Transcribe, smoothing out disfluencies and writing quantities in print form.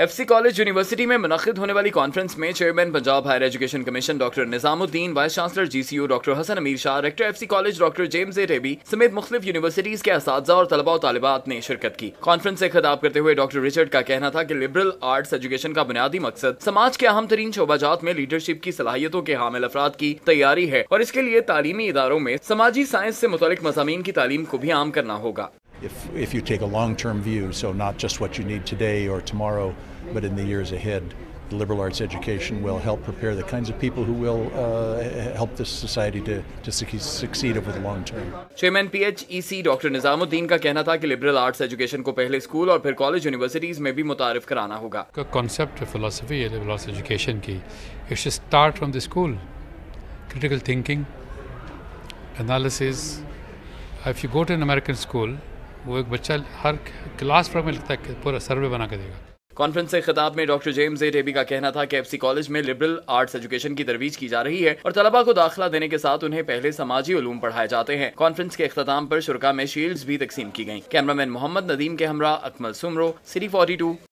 FC college university में मुनक़िद होने वाली कॉन्फ्रेंस में chairman Punjab higher education commission doctor Nizamuddin, vice chancellor GCU doctor Hasan Amir Shah, rector FC college doctor James A Tebbe समेत मुख्तलिफ universities के असातिज़ा और तलबा और तालिबात ने शिरकत की। कॉन्फ्रेंस से खिताब करते हुए डॉक्टर रिचर्ड का कहना था कि लिबरल आर्ट्स एजुकेशन का बुनियादी मकसद समाज के अहम तरीन शोबाजात में लीडरशिप की सलाहियतों के हामिल अफराद की तैयारी है और इसके लिए तालीमी इदारों में समाजी साइंस से मुतल्लिक़ मज़ामीन की तालीम को भी आम करना होगा। If you take a long-term view, so not just what you need today or tomorrow, but in the years ahead, the liberal arts education will help prepare the kinds of people who will help this society to succeed over the long term. Chairman PHEC doctor Nizamuddin का कहना था कि liberal arts education को पहले school और फिर college universities में भी मुतारिफ कराना होगा। का कॉन्सेप्ट फिलॉसफी है लिबरल आर्ट्स एजुकेशन की, it should start from the school, critical thinking, analysis. If you go to an American school, वो एक बच्चा हर क्लास में लगता है पूरा सर्वे बना के देगा। कॉन्फ्रेंस से खिताब में डॉक्टर जेम्स ए टेबी का कहना था कि एफसी कॉलेज में लिबरल आर्ट्स एजुकेशन की तरवीज की जा रही है और तलबा को दाखिला देने के साथ उन्हें पहले समाजी उलूम पढ़ाए जाते हैं। कॉन्फ्रेंस के अख्ताम पर शुरका में शील्ड्स भी तकसीम की गईं। कैमरामैन मोहम्मद नदीम के हमरा अकमल सुमरो, सिटी 42।